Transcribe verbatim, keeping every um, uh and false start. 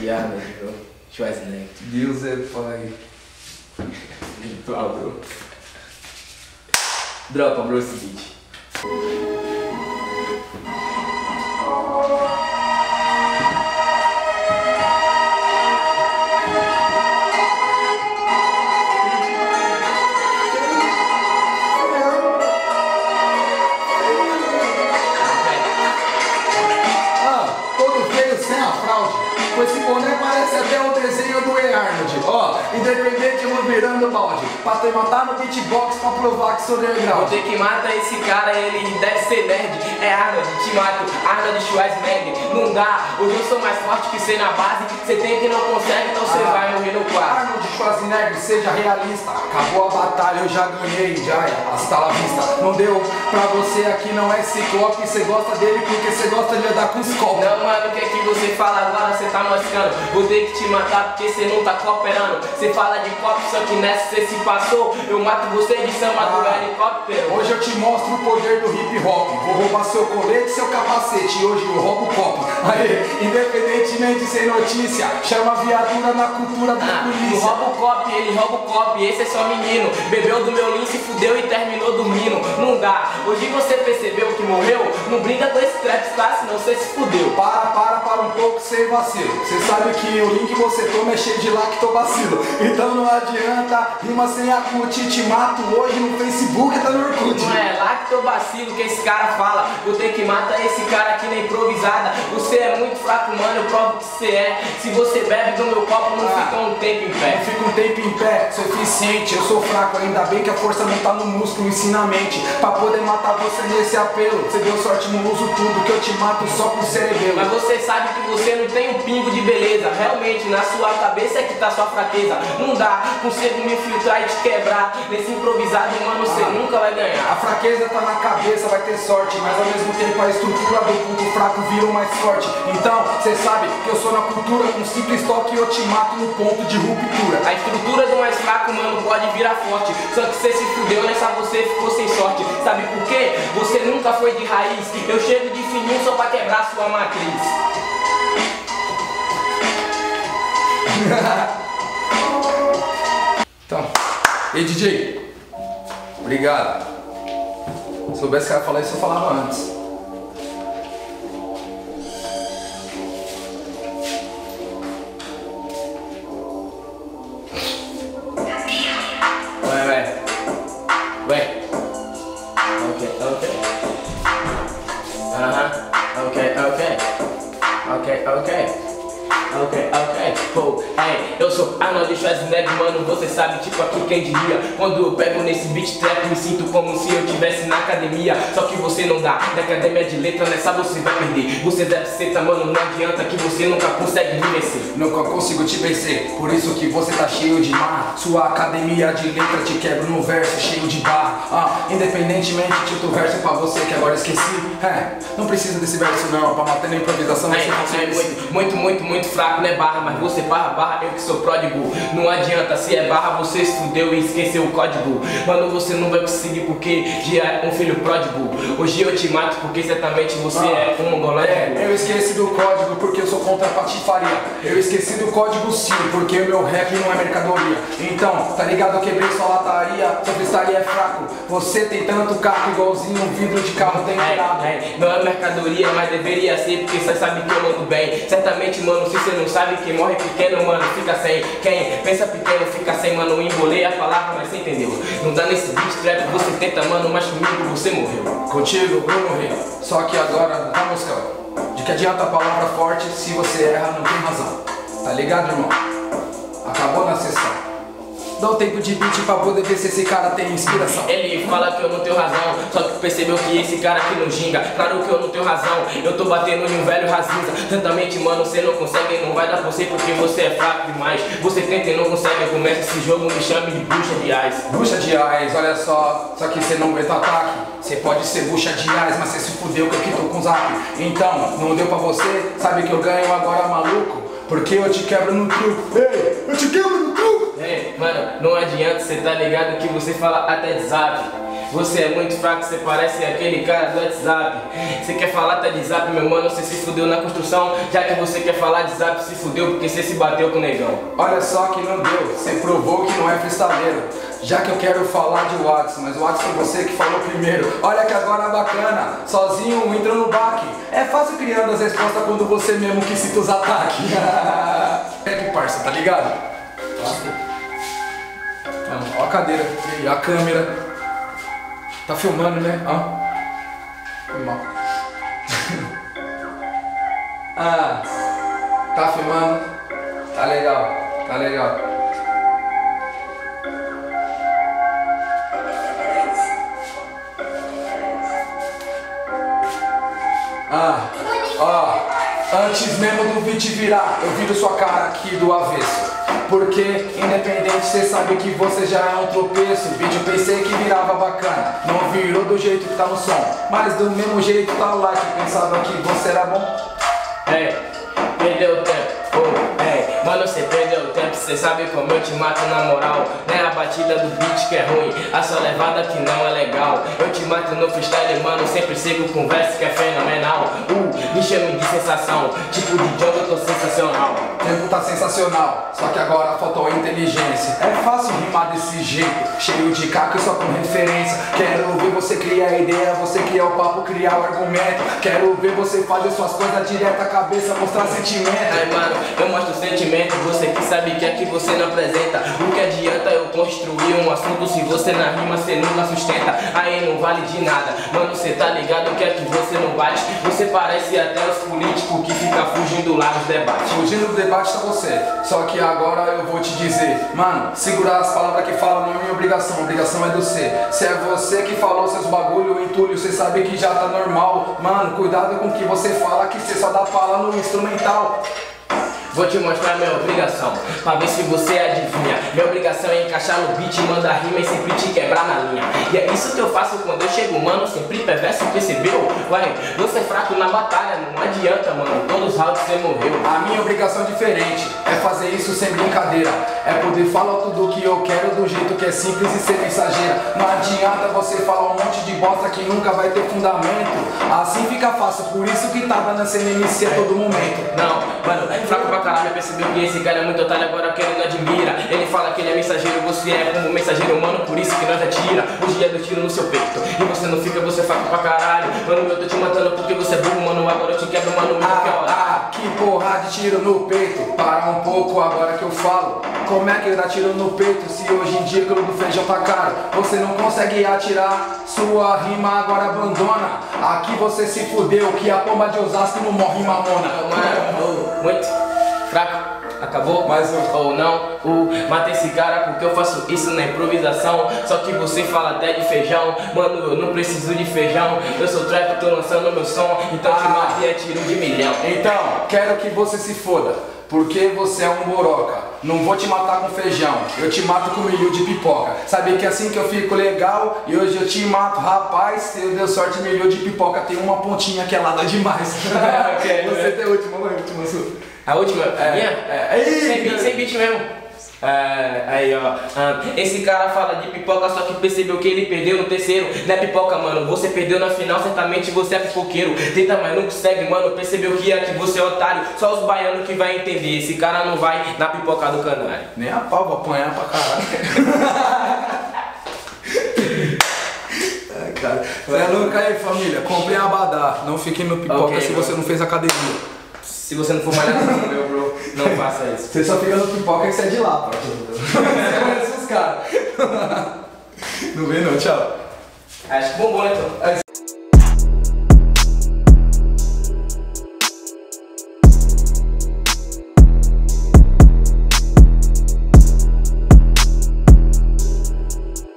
de Arnold Schwarzenegger. Yousef, pai. Virtual, bro. Dropa, bro, é o seguinte. Com esse boné parece até um desenho do Arnold. Ó, oh, independente eu vou virando o balde pra te matar no beatbox pra provar que sou underground. Você que mata esse cara, ele deve ser nerd. É Arnold, te mato, Arnold Schwarzenegger. Não dá, hoje eu sou mais forte que você na base. Você tenta e não consegue, então você ah, vai morrer no quarto. Arnold Schwarzenegger, seja realista. Acabou a batalha, eu já ganhei, já é. Hasta la vista. Não deu pra você aqui, não é ciclope. Você gosta dele porque você gosta de andar com os copos. Não, mano, o que é que você fala agora? Você tá mascando. Vou ter que te matar porque você não tá cooperando. Você fala de copo, só que nessa você se passou. Eu mato você de samba do helicóptero. Hoje eu te mostro o poder do hip hop. Vou roubar seu colete e seu capacete. Hoje eu roubo o copo. Aê, independentemente sem notícia. Chama a viatura na cultura da ah, polícia. Rouba o copo, ele rouba o copo. Esse é só menino. Bebeu do meu lince, fudeu e terminou dormindo. Não dá. Hoje você percebeu que morreu? Não brinca com esse trap, tá? Senão você se fudeu. Para, para, para um pouco sem vacilo. Você sabe que o link que você toma é cheio de lactobacilo. Então não adianta rima sem acute. Te mato hoje no Facebook e tá no Orkut. Não é lactobacilo que esse cara fala. Vou ter que matar esse cara aqui na improvisada. Você é muito fraco, mano, eu provo que você é. Se você bebe do meu copo, não ah, fica um tempo em pé. Não fica um tempo em pé, suficiente. Eu sou fraco, ainda bem que a força não tá no músculo, ensina a mente. Pra poder matar você nesse apelo. Você deu sorte, não uso tudo, que eu te mato só com o cerebelo. Mas você sabe que você não tem um pingo de beleza. Realmente, na sua cabeça é que tá sua fraqueza. Não dá, consigo me filtrar e te quebrar. Nesse improvisado, mano, você ah, nunca vai ganhar. A fraqueza tá na cabeça, vai ter sorte. Mas ao mesmo tempo a estrutura do ponto fraco vira o mais forte. Então, você sabe que eu sou na cultura. Com simples toque eu te mato no ponto de ruptura. A estrutura do mais fraco, mano, pode virar forte. Só que você se fudeu, nessa você ficou sem sorte. Sabe por quê? Você nunca foi de raiz. Eu chego de fininho só pra quebrar sua matriz. Então, ei D J, obrigado. Se soubesse que ela falar isso, eu falava antes. Eu sou Arnold Schwarzenegger, mano, você sabe, tipo aqui quem diria. Quando eu pego nesse beat trap, me sinto como se eu estivesse na academia. Só que você não dá, na academia de letra, nessa você vai perder. Você deve ser, tá, mano, não adianta que você nunca consegue me vencer. Nunca consigo te vencer, por isso que você tá cheio de mar. Sua academia de letra te quebra no verso, cheio de bar. Ah, independentemente, tipo verso pra você que agora esqueci. É, não precisa desse verso não, pra matar na improvisação. É, é muito, muito, muito, muito fraco, né, barra, mas você barra, barra, eu que sou pródigo. Não adianta, se é barra, você estudou e esqueceu o código. Mano, você não vai conseguir porque já é um filho pródigo. Hoje eu te mato porque certamente você ah, é um mongológico. É, eu esqueci do código porque eu sou contra a patifaria. Eu esqueci do código sim, porque o meu rap não é mercadoria. Então, tá ligado, eu quebrei sua lataria, sua pistaria é fraco. Você tem tanto caco igualzinho um vidro de carro tem virado. É, é, não é mercadoria, mas deveria ser porque você sabe que eu mando bem. Certamente, mano, se você não sabe quem morre pequeno, mano, fica sem. Quem pensa pequeno fica sem, mano, embolei a palavra, mas você entendeu. Não dá nesse beat trap, você tenta, mano, mas comigo você morreu. Contigo eu morri, só que agora dá música. De que adianta a palavra forte se você erra, não tem razão. Tá ligado, irmão? Acabou na sessão. Dá um tempo de beat pra poder ver se esse cara tem inspiração. Ele fala que eu não tenho razão, só que percebeu que esse cara aqui não ginga. Claro que eu não tenho razão, eu tô batendo em um velho razinza. Tantamente, mano, você não consegue, não vai dar você porque você é fraco demais. Você tenta e não consegue, começa esse jogo, me chame de bucha de ais. Bucha de ais, olha só, só que você não aguenta ataque. Você pode ser bucha de ais, mas você se fudeu que eu aqui tô com zap. Então, não deu pra você, sabe que eu ganho agora maluco? Porque eu te quebro no truco. Ei, eu te quebro no truco. Mano, não adianta, você tá ligado que você fala até de zap. Você é muito fraco, você parece aquele cara do WhatsApp. Você quer falar, tá de zap, meu mano, você se fudeu na construção. Já que você quer falar de zap, se fudeu porque você se bateu com o negão. Olha só que não deu, você provou que não é freestyleiro. Já que eu quero falar de Watts, mas o Watts foi você que falou primeiro. Olha que agora bacana, sozinho entra no baque. É fácil criando as respostas quando você mesmo que cita os ataques. É que parça, tá ligado? Mano, ó a cadeira, a câmera. Tá filmando, né? Ah, foi mal. Ah, tá filmando. Tá legal, tá legal. Ah, ó. Antes mesmo do vídeo virar, eu viro sua cara aqui do avesso. Porque, independente, cê sabe que você já é um tropeço. Vídeo pensei que virava bacana, não virou do jeito que tá no som. Mas do mesmo jeito tá lá que pensava que você era bom. É, perdeu o tempo, oh, é. Mano, cê perdeu o tempo, cê sabe como eu te mato na moral. Não é a batida do beat que é ruim, a sua levada que não é legal. Eu te mato no freestyle, mano, sempre sigo conversa que é fenomenal. Uh, me chame de sensação, tipo de jogo eu tô sensacional. Tá sensacional, só que agora faltou inteligência. É fácil rimar desse jeito, cheio de caco e só com referência. Quero ver você criar a ideia, você criar o papo, criar o argumento. Quero ver você fazer suas coisas direto à cabeça, mostrar sentimento. Ai mano, eu mostro sentimento, você que sabe que aqui você não apresenta. O que adianta eu construir um assunto se você na rima você nunca sustenta? Aí não vale de nada, mano, cê tá ligado que aqui você não bate. Você parece até os políticos que fica fugindo lá nos debates. Fugindo do debate basta você, só que agora eu vou te dizer, mano, segurar as palavras que falam não é minha obrigação, a obrigação é do ser. Se é você que falou seus bagulho, entulho, você sabe que já tá normal. Mano, cuidado com o que você fala, que você só dá fala no instrumental. Vou te mostrar minha obrigação, pra ver se você adivinha. Minha obrigação é encaixar no beat, mandar rima e sempre te quebrar na linha. E é isso que eu faço quando eu chego, mano, sempre perverso, percebeu? Vai, você é fraco na batalha, não adianta, mano, todos os rounds você morreu. A minha obrigação é diferente, é fazer isso sem brincadeira. É poder falar tudo o que eu quero do jeito que é simples e ser mensageira. Não adianta você falar um monte de bosta que nunca vai ter fundamento. Assim fica fácil, por isso que tava na C N M C a todo momento. Não, mano, é fraco pra caralho, percebeu que esse cara é muito otário, agora que ele não admira. Ele fala que ele é mensageiro, você é como mensageiro humano, por isso que nós atira. Hoje é do tiro no seu peito, e você não fica, você é fraco pra caralho. Mano, eu tô te matando porque você é burro, mano, agora eu te quebro, mano, eu ah, quero. Ah, que porra de tiro no peito, para um pouco agora que eu falo. Como é que ele dá tiro no peito, se hoje em dia que o do feijão tá caro? Você não consegue atirar, sua rima agora abandona. Aqui você se fudeu, que a pomba de Osasco não morre mamona. Mano, muito fraco, acabou, mais um ou não, uh, mata esse cara porque eu faço isso na improvisação. Só que você fala até de feijão, mano, eu não preciso de feijão. Eu sou trap, tô lançando meu som, então ah, te matei a tiro de milhão. Então, quero que você se foda, porque você é um boroca. Não vou te matar com feijão, eu te mato com milho de pipoca. Sabe que assim que eu fico legal, e hoje eu te mato, rapaz. Se eu deu sorte, milho de pipoca tem uma pontinha que é lada demais. Okay, você é. Tem a última, a última sua. A última? É, minha? É, é, sem, beat, sem beat mesmo. É, aí ó, esse cara fala de pipoca, só que percebeu que ele perdeu no terceiro. Não é pipoca, mano, você perdeu na final, certamente você é pipoqueiro. Tenta, mas não consegue, mano, percebeu que aqui você é otário. Só os baianos que vai entender, esse cara não vai na pipoca do canário. Nem a pau, vou apanhar pra caralho. Ai, cara, vai louco aí, família, comprei a badá, não fiquei no pipoca okay, se você não fez academia. Se você não for malhar com o meu bro, não faça isso. Você só fica no pipoca que você é de lá, pô. Você é esses caras. Não vem não, tchau. Acho que bombou, então.